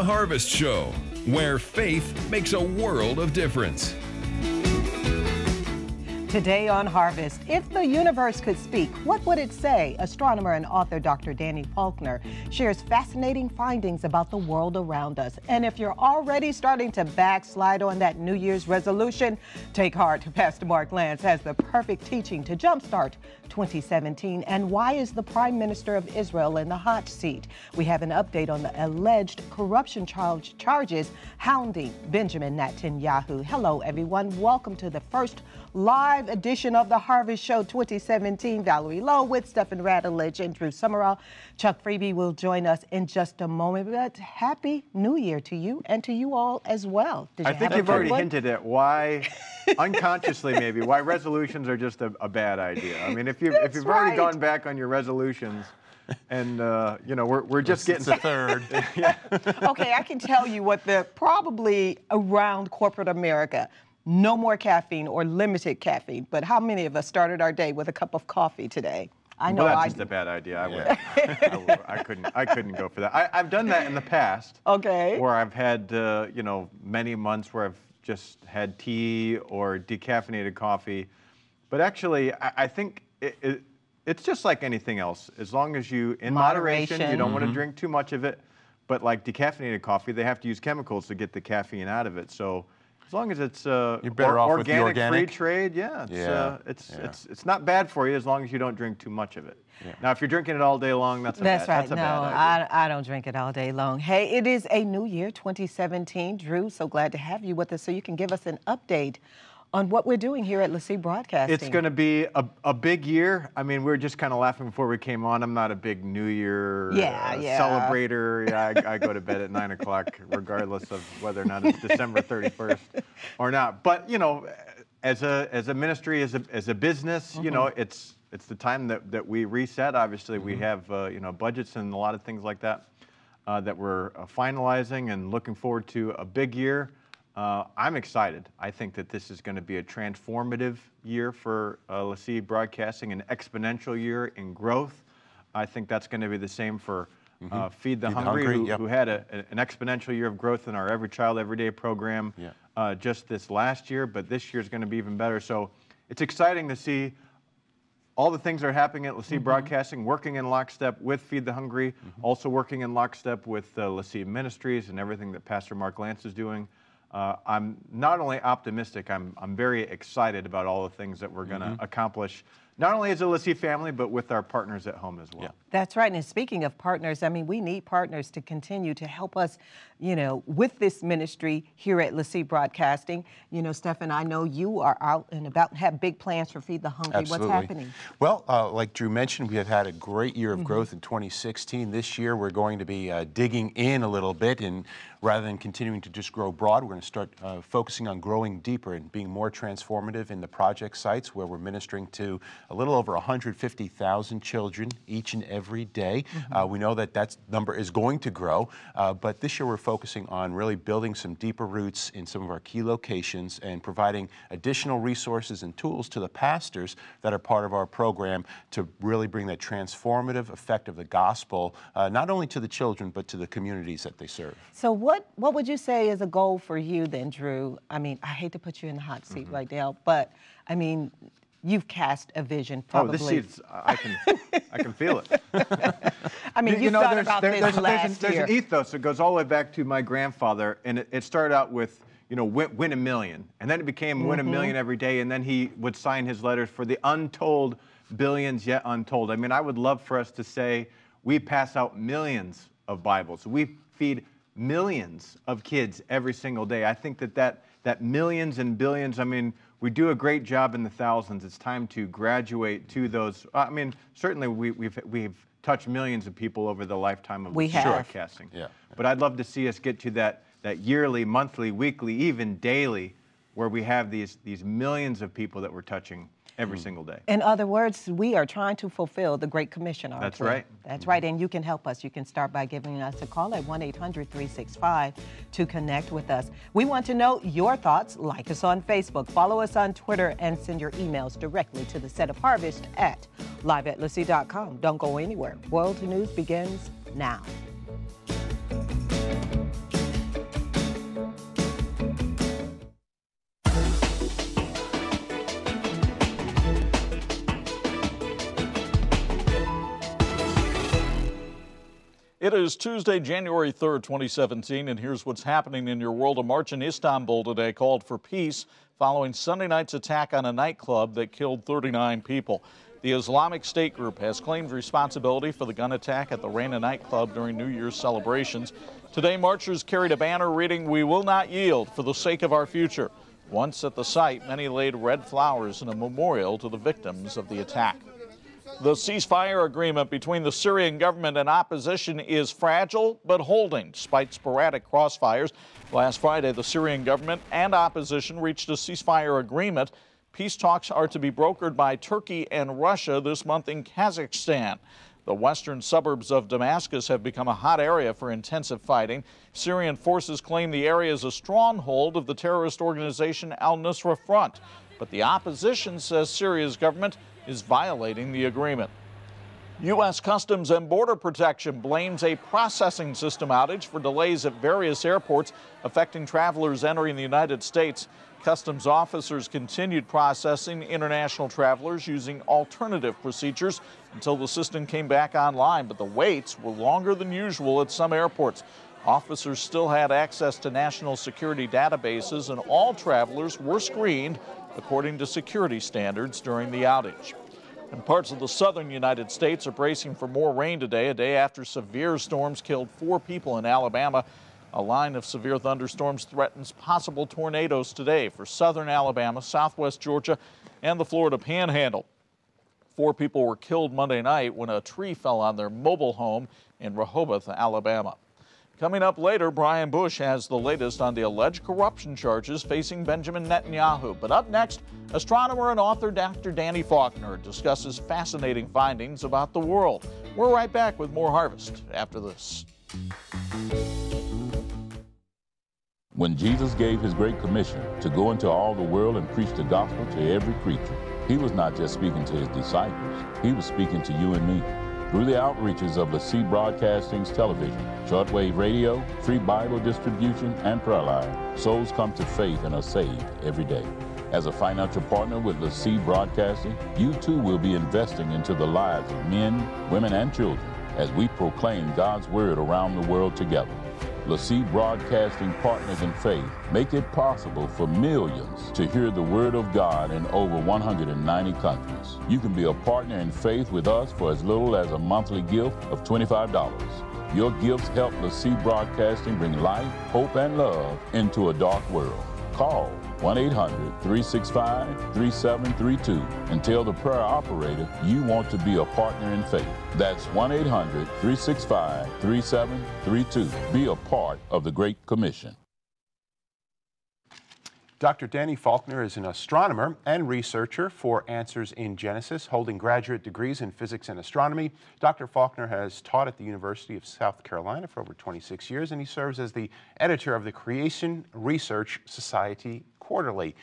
The Harvest Show, where faith makes a world of difference. Today on Harvest, if the universe could speak, what would it say? Astronomer and author Dr. Danny Faulkner shares fascinating findings about the world around us. And if you're already starting to backslide on that New Year's resolution, take heart. Pastor Mark Lantz has the perfect teaching to jumpstart 2017. And why is the Prime Minister of Israel in the hot seat? We have an update on the alleged corruption charges hounding Benjamin Netanyahu. Hello, everyone. Welcome to the first live edition of the Harvest Show 2017. Valerie Lowe with Stephen Radulich and Drew Summerall. Chuck Freebie will join us in just a moment. But happy New Year to you and to you all as well. I think you've already hinted at why, unconsciously maybe, why resolutions are just a bad idea. I mean, if you've already gone back on your resolutions. And, you know, we're just getting to third. Yeah. Okay, I can tell you what the probably around corporate America. No more caffeine or limited caffeine, but how many of us started our day with a cup of coffee today? I know. Well, that's just a bad idea. I couldn't go for that. I've done that in the past. Okay. Where I've had, you know, many months where I've just had tea or decaffeinated coffee. But actually, I think it's just like anything else. As long as you, in moderation, you don't want to drink too much of it. But like decaffeinated coffee, they have to use chemicals to get the caffeine out of it. So as long as it's you're better off with the organic free trade, yeah, it's not bad for you as long as you don't drink too much of it. Yeah. Now, if you're drinking it all day long, that's a bad idea. I don't drink it all day long. Hey, it is a new year, 2017. Drew, so glad to have you with us so you can give us an update on what we're doing here at LeSEA Broadcasting. It's going to be a big year. I mean, we were just kind of laughing before we came on. I'm not a big New Year celebrator. Yeah, I go to bed at 9 o'clock, regardless of whether or not it's December 31st or not. But, you know, as a ministry, as a business, you know, it's the time that we reset. Obviously, we have, you know, budgets and a lot of things like that that we're finalizing and looking forward to a big year. I'm excited. I think that this is going to be a transformative year for LeSEA Broadcasting, an exponential year in growth. I think that's going to be the same for Feed the Hungry, who had an exponential year of growth in our Every Child, Every Day program just this last year, but this year is going to be even better. So it's exciting to see all the things that are happening at LeSEA Broadcasting, working in lockstep with Feed the Hungry, also working in lockstep with LeSEA Ministries and everything that Pastor Mark Lantz is doing. I'm not only optimistic, I'm very excited about all the things that we're going to accomplish, not only as a LeSEA family, but with our partners at home as well. Yeah. That's right. And speaking of partners, I mean, we need partners to continue to help us, you know, with this ministry here at LeSEA Broadcasting. You know, Stephen, I know you are out and about, have big plans for Feed the Hungry. Absolutely. What's happening? Well, like Drew mentioned, we have had a great year of growth in 2016. This year, we're going to be digging in a little bit, and rather than continuing to just grow broad, we're going to start focusing on growing deeper and being more transformative in the project sites where we're ministering to a little over 150,000 children each and every day. We know that number is going to grow, but this year we're focusing on really building some deeper roots in some of our key locations and providing additional resources and tools to the pastors that are part of our program to really bring that transformative effect of the gospel, not only to the children, but to the communities that they serve. So what would you say is a goal for you then, Drew? I mean, I hate to put you in the hot seat right now, but I mean, you've cast a vision, probably. Oh, this seat's, I can feel it. I mean, you know, thought about this last year. There's an ethos that goes all the way back to my grandfather, and it started out with, you know, win a million, and then it became win a million every day, and then he would sign his letters for the untold billions yet untold. I mean, I would love for us to say, we pass out millions of Bibles. We feed millions of kids every single day. I think that millions and billions, I mean, we do a great job in the thousands. It's time to graduate to those. I mean, certainly we've touched millions of people over the lifetime of broadcasting. Yeah. But I'd love to see us get to that yearly, monthly, weekly, even daily, where we have these millions of people that we're touching every single day. In other words, we are trying to fulfill the Great Commission. That's right. That's right. And you can help us. You can start by giving us a call at 1-800-365 to connect with us. We want to know your thoughts. Like us on Facebook, follow us on Twitter, and send your emails directly to the set of Harvest at live@lesea.com. Don't go anywhere. World News begins now. It is Tuesday, January 3rd, 2017, and here's what's happening in your world. A march in Istanbul today called for peace following Sunday night's attack on a nightclub that killed 39 people. The Islamic State group has claimed responsibility for the gun attack at the Reina nightclub during New Year's celebrations. Today, marchers carried a banner reading, "We will not yield for the sake of our future." Once at the site, many laid red flowers in a memorial to the victims of the attack. The ceasefire agreement between the Syrian government and opposition is fragile but holding, despite sporadic crossfires. Last Friday, the Syrian government and opposition reached a ceasefire agreement. Peace talks are to be brokered by Turkey and Russia this month in Kazakhstan. The western suburbs of Damascus have become a hot area for intensive fighting. Syrian forces claim the area is a stronghold of the terrorist organization Al-Nusra Front, but the opposition says Syria's government is violating the agreement. U.S. Customs and Border Protection blames a processing system outage for delays at various airports affecting travelers entering the United States. Customs officers continued processing international travelers using alternative procedures until the system came back online, but the waits were longer than usual at some airports. Officers still had access to national security databases, and all travelers were screened according to security standards during the outage. And parts of the southern United States are bracing for more rain today, a day after severe storms killed 4 people in Alabama. A line of severe thunderstorms threatens possible tornadoes today for southern Alabama, southwest Georgia, and the Florida Panhandle. 4 people were killed Monday night when a tree fell on their mobile home in Rehoboth, Alabama. Coming up later, Brian Bush has the latest on the alleged corruption charges facing Benjamin Netanyahu. But up next, astronomer and author Dr. Danny Faulkner discusses fascinating findings about the world. We're right back with more Harvest after this. When Jesus gave his great commission to go into all the world and preach the gospel to every creature, he was not just speaking to his disciples, he was speaking to you and me. Through the outreaches of LeSEA Broadcasting's television, shortwave radio, free Bible distribution, and prayer line, souls come to faith and are saved every day. As a financial partner with LeSEA Broadcasting, you too will be investing into the lives of men, women, and children as we proclaim God's word around the world together. LeSEA Broadcasting Partners in Faith make it possible for millions to hear the Word of God in over 190 countries. You can be a partner in faith with us for as little as a monthly gift of $25. Your gifts help LeSEA Broadcasting bring life, hope, and love into a dark world. Call 1-800-365-3732 and tell the prayer operator you want to be a partner in faith. That's 1-800-365-3732. Be a part of the Great Commission. Dr. Danny Faulkner is an astronomer and researcher for Answers in Genesis, holding graduate degrees in physics and astronomy. Dr. Faulkner has taught at the University of South Carolina for over 26 years, and he serves as the editor of the Creation Research Society Quarterly.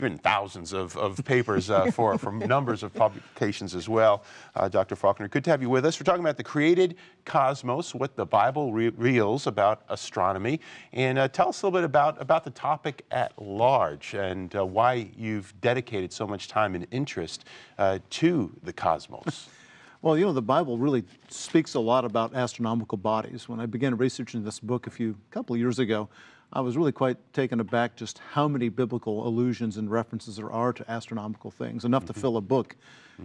Written thousands of papers from numbers of publications as well. Dr. Faulkner, good to have you with us. We're talking about the created cosmos, what the Bible reveals about astronomy. And tell us a little bit about the topic at large and why you've dedicated so much time and interest to the cosmos. Well, you know, the Bible really speaks a lot about astronomical bodies. When I began researching this book a couple of years ago, I was really quite taken aback just how many biblical allusions and references there are to astronomical things, enough to fill a book.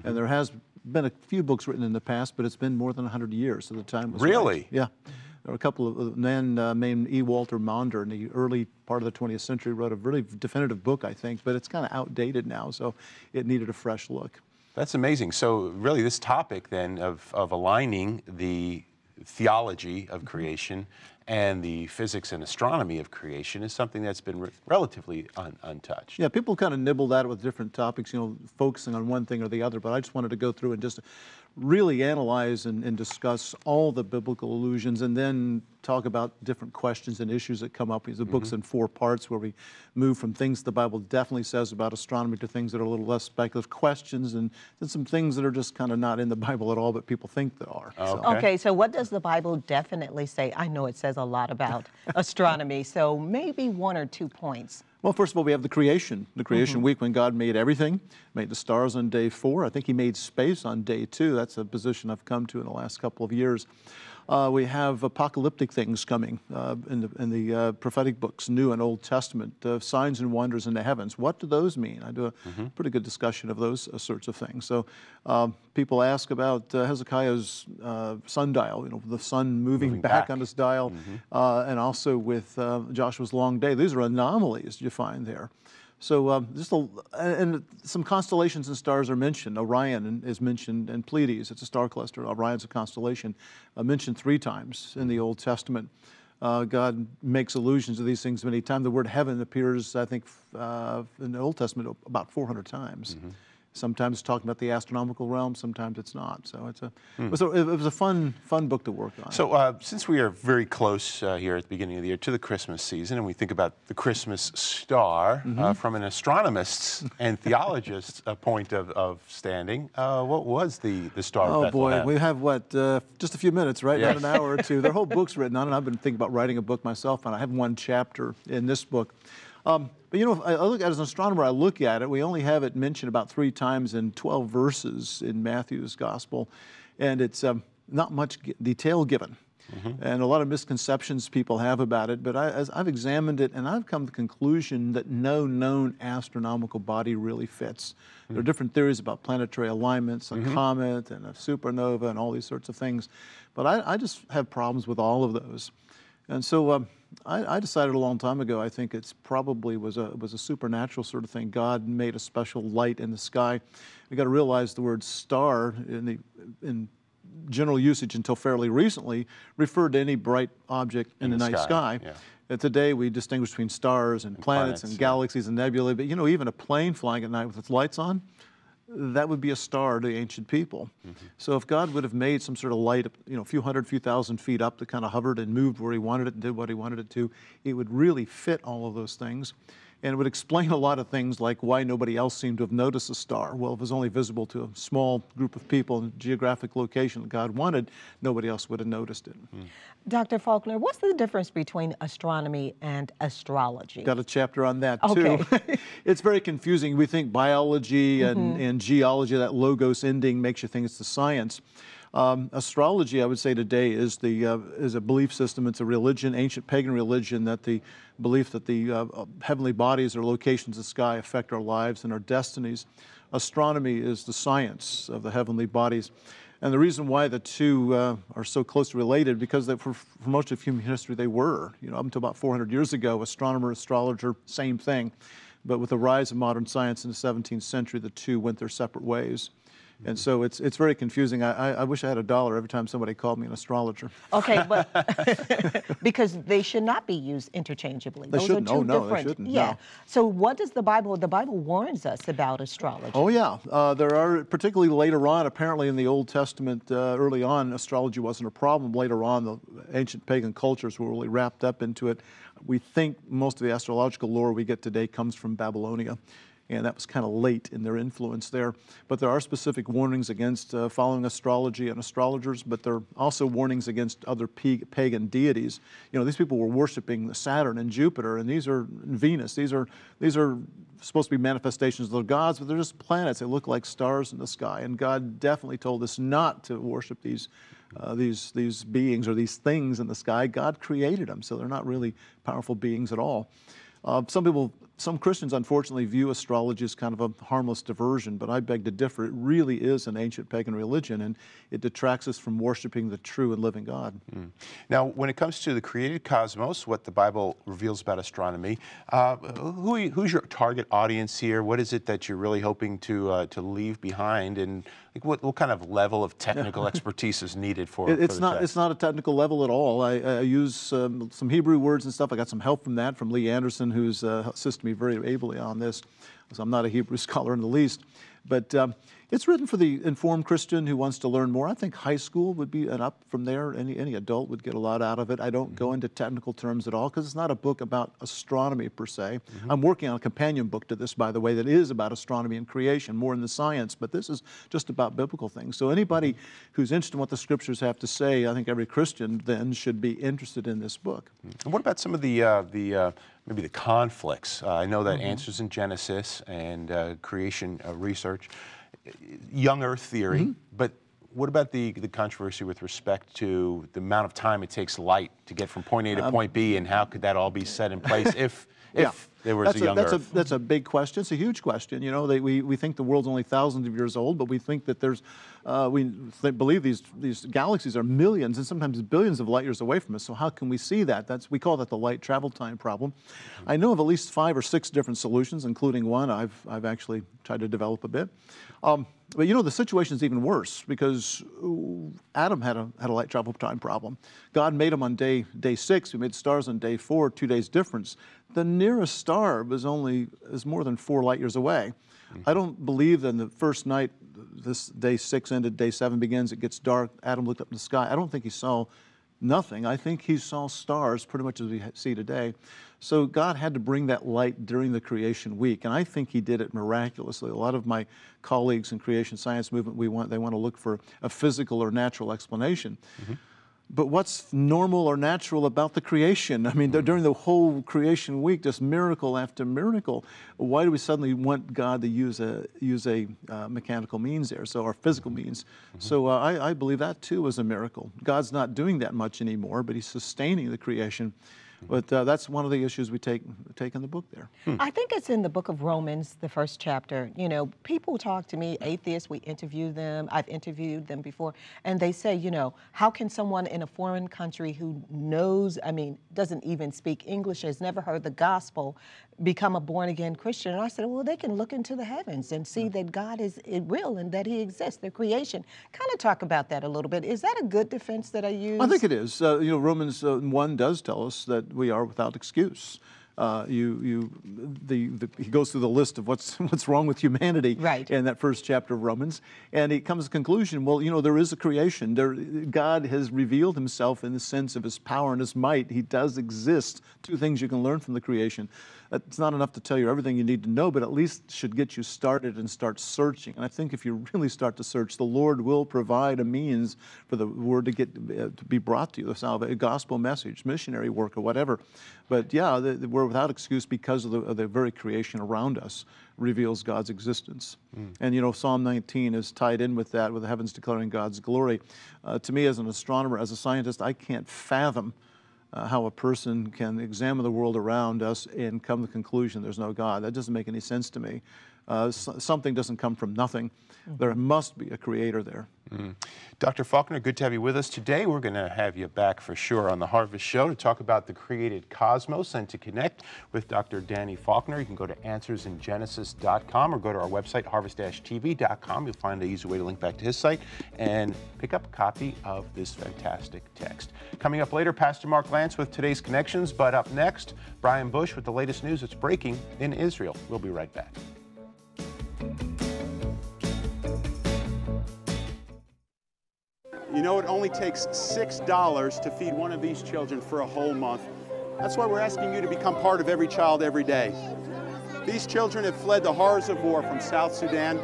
And there has been a few books written in the past, but it's been more than 100 years, so the time was really? Right. Yeah. There were a couple of men named E. Walter Maunder in the early part of the 20th century wrote a really definitive book, I think, but it's kind of outdated now, so it needed a fresh look. That's amazing. So really this topic then of aligning the theology of creation and the physics and astronomy of creation is something that's been relatively untouched. Yeah, people kind of nibble that with different topics, you know, focusing on one thing or the other, but I just wanted to go through and just really analyze and discuss all the biblical allusions and then talk about different questions and issues that come up. The book's in 4 parts where we move from things the Bible definitely says about astronomy to things that are a little less speculative questions and then some things that are just kind of not in the Bible at all, but people think they are. Okay. So. Okay, so what does the Bible definitely say? I know it says a lot about astronomy, so maybe 1 or 2 points. Well, first of all, we have the creation week when God made everything, made the stars on day 4. I think he made space on day 2. That's a position I've come to in the last couple of years. We have apocalyptic things coming in the prophetic books, New and Old Testament, signs and wonders in the heavens. What do those mean? I do a pretty good discussion of those sorts of things. So people ask about Hezekiah's sundial, you know, the sun moving back on his dial, and also with Joshua's long day. These are anomalies you find there. So and some constellations and stars are mentioned. Orion is mentioned, and Pleiades, it's a star cluster. Orion's a constellation, mentioned 3 times in the Old Testament. God makes allusions to these things many times. The word heaven appears, I think, in the Old Testament about 400 times. Sometimes it's talking about the astronomical realm, sometimes it's not. So it's a, it was a fun book to work on. So since we are very close here at the beginning of the year to the Christmas season, and we think about the Christmas star from an astronomist's and theologist's point of standing, what was the star of Bethlehem? Oh boy, we have what, just a few minutes, right? Yes. Not an hour or two. Their whole book's written on it. I've been thinking about writing a book myself, and I have one chapter in this book. But you know, I look at it, as an astronomer, I look at it, we only have it mentioned about 3 times in 12 verses in Matthew's gospel, and it's not much detail given. And a lot of misconceptions people have about it, but as I've examined it, and I've come to the conclusion that no known astronomical body really fits. There are different theories about planetary alignments, a comet and a supernova and all these sorts of things, but I just have problems with all of those. And so I decided a long time ago, I think it's probably was a supernatural sort of thing. God made a special light in the sky. We got to realize the word star in general usage until fairly recently referred to any bright object in the night sky. Yeah. Today we distinguish between stars and planets and galaxies and nebulae, but you know, even a plane flying at night with its lights on, that would be a star to ancient people. So if God would have made some sort of light, you know, a few hundred, few thousand feet up that kind of hovered and moved where he wanted it and did what he wanted it to, it would really fit all of those things. And it would explain a lot of things like why nobody else seemed to have noticed a star. Well, if it was only visible to a small group of people in a geographic location that God wanted, nobody else would have noticed it. Dr. Faulkner, what's the difference between astronomy and astrology? Got a chapter on that, too. Okay. It's very confusing. We think biology and geology, that logos ending makes you think it's the science. Astrology, I would say today, is a belief system. It's a religion, ancient pagan religion, that the belief that the heavenly bodies or locations of the sky affect our lives and our destinies. Astronomy is the science of the heavenly bodies. And the reason why the two are so closely related, because for most of human history they were. You know, up until about 400 years ago, astronomer, astrologer, same thing. But with the rise of modern science in the 17th century, the two went their separate ways. And so it's very confusing. I wish I had $1 every time somebody called me an astrologer. Okay, but because they should not be used interchangeably. They shouldn't. Oh, no, they shouldn't. Yeah. No. So what does the Bible? The Bible warns us about astrology. Oh, yeah. There are, particularly later on, apparently in the Old Testament, early on, astrology wasn't a problem. Later on, the ancient pagan cultures were really wrapped up into it. We think most of the astrological lore we get today comes from Babylonia. And that was kind of late in their influence there. But there are specific warnings against following astrology and astrologers, but there are also warnings against other pagan deities. You know, these people were worshiping Saturn and Jupiter, and these are Venus. These are supposed to be manifestations of the gods, but they're just planets. They look like stars in the sky. And God definitely told us not to worship these beings or these things in the sky. God created them, so they're not really powerful beings at all. Some Christians, unfortunately, view astrology as kind of a harmless diversion, but I beg to differ. It really is an ancient pagan religion, and it detracts us from worshiping the true and living God. Now, when it comes to the created cosmos, what the Bible reveals about astronomy, who's your target audience here? What is it that you're really hoping to leave behind, and like what kind of level of technical expertise is needed for it? It's not a technical level at all. I use some Hebrew words and stuff. I got some help from that from Lee Anderson, who's assisted me very ably on this, so I'm not a Hebrew scholar in the least. But It's written for the informed Christian who wants to learn more. I think high school would be an up from there. Any adult would get a lot out of it. I don't go into technical terms at all because it's not a book about astronomy per se. I'm working on a companion book to this, by the way, that is about astronomy and creation, more in the science, but this is just about biblical things. So anybody who's interested in what the scriptures have to say, I think every Christian then should be interested in this book. And what about some of maybe the conflicts? I know that Answers in Genesis and Creation Research, young Earth theory, but what about the controversy with respect to the amount of time it takes light to get from point A to point B, and how could that all be set in place if there was a young Earth? That's a big question. It's a huge question. You know, we think the world's only thousands of years old, but we think that there's, we believe these galaxies are millions and sometimes billions of light years away from us. So how can we see that? We call that the light travel time problem. I know of at least 5 or 6 different solutions, including one I've actually tried to develop a bit. But you know, the situation's even worse because Adam had a light travel time problem. God made him on day 6. We made stars on day 4, 2 days difference. The nearest star is more than 4 light years away. I don't believe that in the first night, this day 6 ended, day 7 begins, it gets dark, Adam looked up in the sky. I don't think he saw nothing. I think he saw stars pretty much as we see today. So God had to bring that light during the creation week, and I think he did it miraculously. A lot of my colleagues in creation science movement, they want to look for a physical or natural explanation. But what's normal or natural about the creation? I mean, during the whole creation week, just miracle after miracle. Why do we suddenly want God to use a mechanical means there, so our physical means? So I believe that too is a miracle. God's not doing that much anymore, but he's sustaining the creation. But that's one of the issues we take in the book there. I think it's in the book of Romans, the first chapter. You know, people talk to me, atheists, we interview them. I've interviewed them before. And they say, you know, how can someone in a foreign country who knows, I mean, doesn't even speak English, has never heard the gospel, become a born-again Christian? And I said, well, they can look into the heavens and see that God is real and that he exists, the creation. Kind of talk about that a little bit. Is that a good defense that I use? I think it is. You know, Romans 1 does tell us that we are without excuse. He goes through the list of what's wrong with humanity in that first chapter of Romans, and he comes to the conclusion, well, you know, there is a creation. God has revealed himself in the sense of his power and his might. He does exist. 2 things you can learn from the creation. It's not enough to tell you everything you need to know, but at least should get you started and start searching. And I think if you really start to search, the Lord will provide a means for the word to be brought to you, the gospel message, missionary work, or whatever. But yeah, we're without excuse because of the very creation around us reveals God's existence. And you know, Psalm 19 is tied in with that, with the heavens declaring God's glory. To me, as an astronomer, as a scientist, I can't fathom how a person can examine the world around us and come to the conclusion there's no God. That doesn't make any sense to me. Something doesn't come from nothing. There must be a creator there. Dr. Faulkner, good to have you with us today. We're going to have you back for sure on The Harvest Show to talk about the created cosmos and to connect with Dr. Danny Faulkner. You can go to AnswersInGenesis.com or go to our website, harvest-tv.com. You'll find an easy way to link back to his site and pick up a copy of this fantastic text. Coming up later, Pastor Mark Lantz with today's Connections, but up next, Brian Bush with the latest news that's breaking in Israel. We'll be right back. You know, it only takes $6 to feed one of these children for a whole month. That's why we're asking you to become part of Every Child Every Day. These children have fled the horrors of war from South Sudan,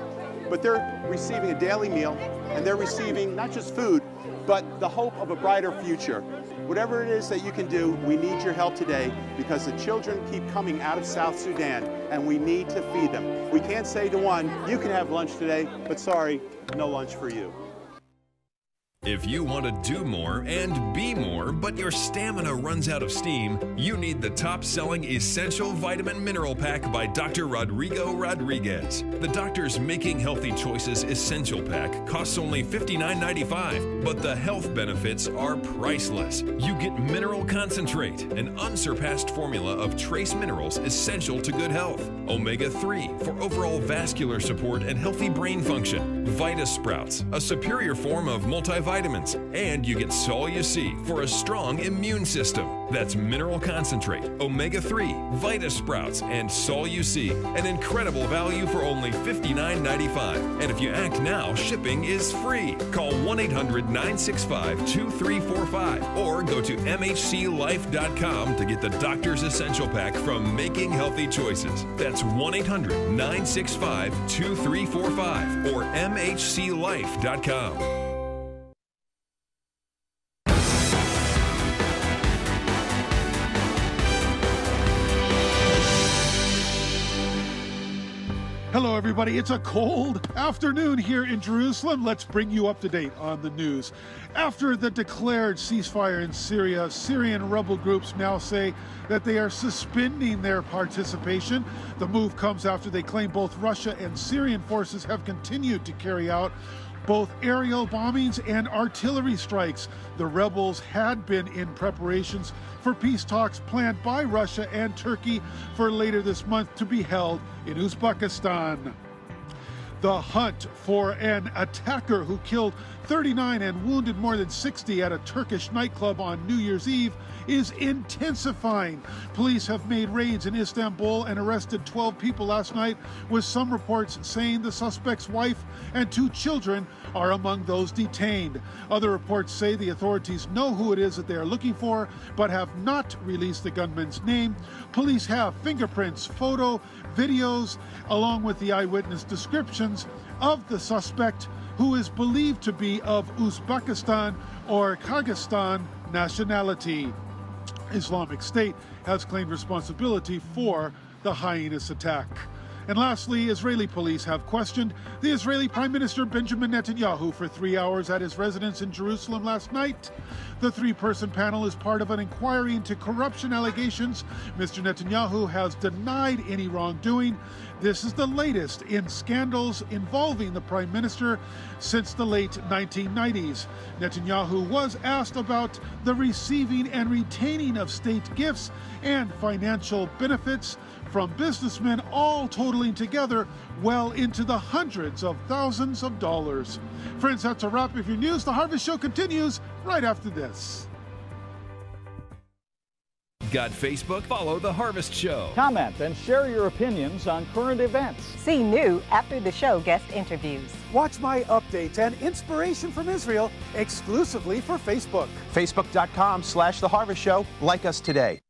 but they're receiving a daily meal, and they're receiving not just food, but the hope of a brighter future. Whatever it is that you can do, we need your help today because the children keep coming out of South Sudan and we need to feed them. We can't say to one, you can have lunch today, but sorry, no lunch for you. If you want to do more and be more, but your stamina runs out of steam, you need the top-selling Essential Vitamin Mineral Pack by Dr. Rodrigo Rodriguez. The doctor's Making Healthy Choices Essential Pack costs only $59.95, but the health benefits are priceless. You get mineral concentrate, an unsurpassed formula of trace minerals essential to good health. omega-3 for overall vascular support and healthy brain function, Vita Sprouts, a superior form of multivitamins, and you get Sol You See for a strong immune system. That's mineral concentrate, omega-3, Vita Sprouts, and Sol You See, an incredible value for only $59.95. And if you act now, shipping is free. Call 1-800-965-2345 or go to mhclife.com to get the Doctor's Essential Pack from Making Healthy Choices. That's 1-800-965-2345 or mhclife.com. Hello, everybody. It's a cold afternoon here in Jerusalem. Let's bring you up to date on the news. After the declared ceasefire in Syria, Syrian rebel groups now say that they are suspending their participation. The move comes after they claim both Russia and Syrian forces have continued to carry out both aerial bombings and artillery strikes. The rebels had been in preparations for peace talks planned by Russia and Turkey for later this month to be held in Uzbekistan. The hunt for an attacker who killed 39 and wounded more than 60 at a Turkish nightclub on New Year's Eve is intensifying. Police have made raids in Istanbul and arrested 12 people last night, with some reports saying the suspect's wife and 2 children are among those detained. Other reports say the authorities know who it is that they are looking for, but have not released the gunman's name. Police have fingerprints, photo, videos, along with the eyewitness descriptions of the suspect, who is believed to be of Uzbekistan or Kyrgyzstan nationality. Islamic State has claimed responsibility for the heinous attack. And lastly, Israeli police have questioned the Israeli Prime Minister Benjamin Netanyahu for 3 hours at his residence in Jerusalem last night. The 3-person panel is part of an inquiry into corruption allegations. Mr. Netanyahu has denied any wrongdoing. This is the latest in scandals involving the Prime Minister since the late 1990s. Netanyahu was asked about the receiving and retaining of state gifts and financial benefits from businessmen, all totaling together well into the hundreds of thousands of dollars. Friends, that's a wrap of your news. The Harvest Show continues right after this. Got Facebook? Follow The Harvest Show. Comment and share your opinions on current events. See new after the show guest interviews. Watch my updates and inspiration from Israel exclusively for Facebook. Facebook.com/The Harvest Show. Like us today.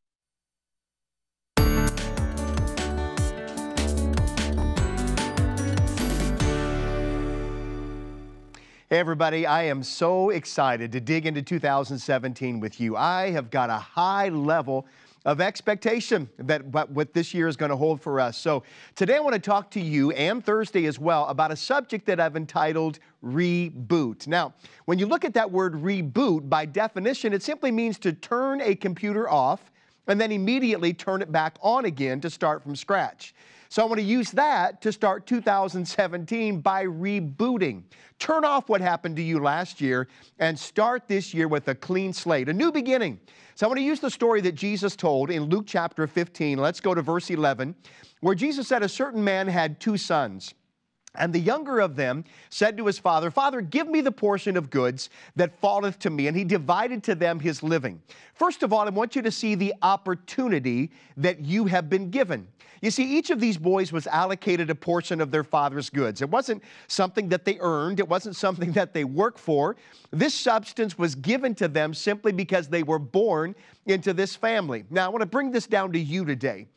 Hey everybody, I am so excited to dig into 2017 with you. I have got a high level of expectation that what this year is going to hold for us. So today I want to talk to you, and Thursday as well, about a subject that I've entitled reboot. Now, when you look at that word reboot, by definition, it simply means to turn a computer off and then immediately turn it back on again to start from scratch. So I want to use that to start 2017 by rebooting. Turn off what happened to you last year and start this year with a clean slate, a new beginning. So I want to use the story that Jesus told in Luke chapter 15. Let's go to verse 11, where Jesus said a certain man had 2 sons. And the younger of them said to his father, "Father, give me the portion of goods that falleth to me." And he divided to them his living. First of all, I want you to see the opportunity that you have been given. You see, each of these boys was allocated a portion of their father's goods. It wasn't something that they earned. It wasn't something that they worked for. This substance was given to them simply because they were born into this family. Now, I want to bring this down to you today.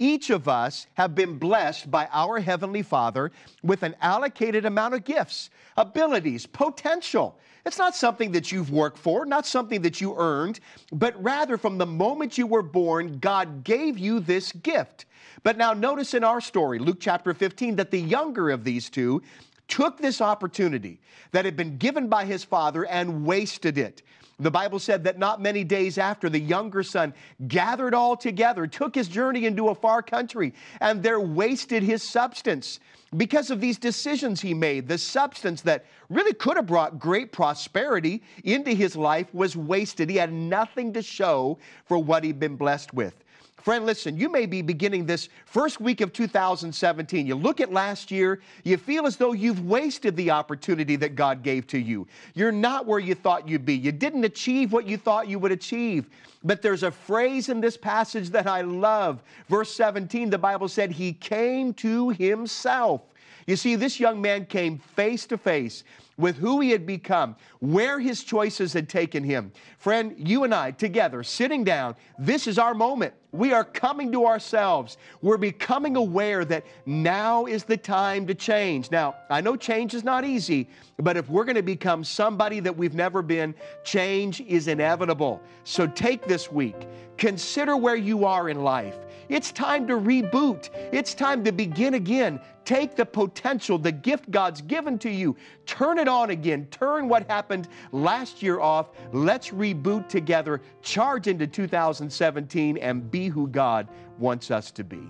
Each of us have been blessed by our Heavenly Father with an allocated amount of gifts, abilities, potential. It's not something that you've worked for, not something that you earned, but rather from the moment you were born, God gave you this gift. But now notice in our story, Luke chapter 15, that the younger of these 2 took this opportunity that had been given by his father and wasted it. The Bible said that not many days after, the younger son gathered all together, took his journey into a far country, and there wasted his substance. Because of these decisions he made, the substance that really could have brought great prosperity into his life was wasted. He had nothing to show for what he'd been blessed with. Friend, listen, you may be beginning this first week of 2017. You look at last year, you feel as though you've wasted the opportunity that God gave to you. You're not where you thought you'd be. You didn't achieve what you thought you would achieve. But there's a phrase in this passage that I love. Verse 17, the Bible said, "He came to himself." You see, this young man came face to face with who he had become, where his choices had taken him. Friend, you and I together sitting down, this is our moment. We are coming to ourselves. We're becoming aware that now is the time to change. Now, I know change is not easy, but if we're going to become somebody that we've never been, change is inevitable. So take this week. Consider where you are in life. It's time to reboot. It's time to begin again. Take the potential, the gift God's given to you. Turn it on again. Turn what happened last year off. Let's reboot together. Charge into 2017 and be who God wants us to be.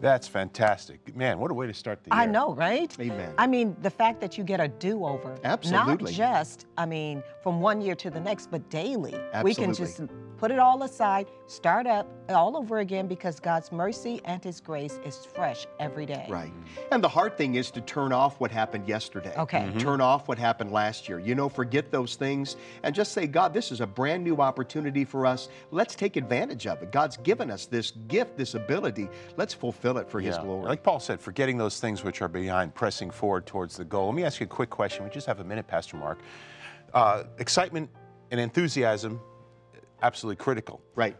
That's fantastic. Man, what a way to start the year. I know, right? Amen. I mean, the fact that you get a do-over. Absolutely. Not just, I mean, from one year to the next, but daily. Absolutely. We can just put it all aside, start up all over again, because God's mercy and His grace is fresh every day. Right. And the hard thing is to turn off what happened yesterday. Okay. Mm-hmm. Turn off what happened last year. You know, forget those things and just say, God, this is a brand new opportunity for us. Let's take advantage of it. God's given us this gift, this ability. Let's fulfill it for His glory. Like Paul said, forgetting those things which are behind, pressing forward towards the goal. Let me ask you a quick question. We just have a minute, Pastor Mark. Excitement and enthusiasm, absolutely critical. Right.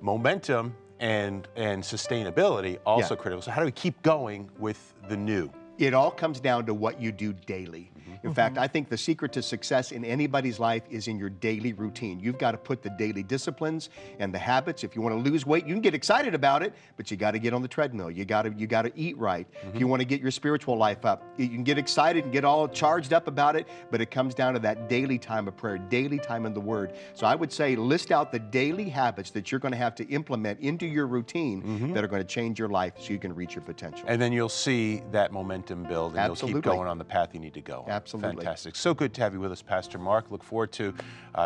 Momentum and sustainability, also critical. So how do we keep going with the new? It all comes down to what you do daily. In fact, I think the secret to success in anybody's life is in your daily routine. You've got to put the daily disciplines and the habits. If you want to lose weight, you can get excited about it, but you got to get on the treadmill. You got to eat right. If you want to get your spiritual life up, you can get excited and get all charged up about it, but it comes down to that daily time of prayer, daily time in the Word. So I would say list out the daily habits that you're going to have to implement into your routine that are going to change your life so you can reach your potential. And then you'll see that momentum build and you'll keep going on the path you need to go on. Absolutely. Fantastic. So good to have you with us, Pastor Mark. Look forward to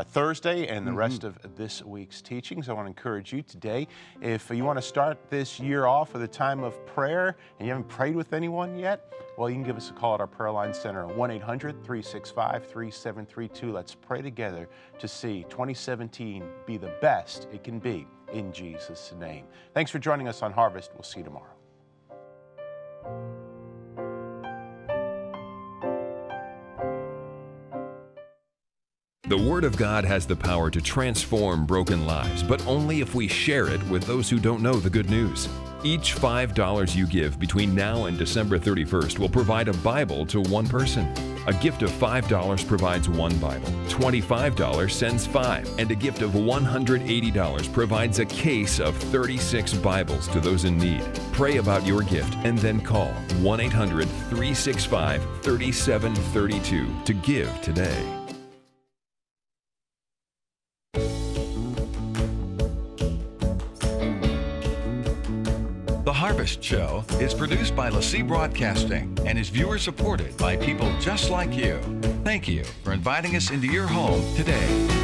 Thursday and the rest of this week's teachings. I want to encourage you today, if you want to start this year off with a time of prayer and you haven't prayed with anyone yet, well, you can give us a call at our prayer line center at 1-800-365-3732. Let's pray together to see 2017 be the best it can be in Jesus' name. Thanks for joining us on Harvest. We'll see you tomorrow. The Word of God has the power to transform broken lives, but only if we share it with those who don't know the good news. Each $5 you give between now and December 31st will provide a Bible to one person. A gift of $5 provides one Bible, $25 sends 5, and a gift of $180 provides a case of 36 Bibles to those in need. Pray about your gift and then call 1-800-365-3732 to give today. Harvest Show is produced by LeSEA Broadcasting and is viewer-supported by people just like you. Thank you for inviting us into your home today.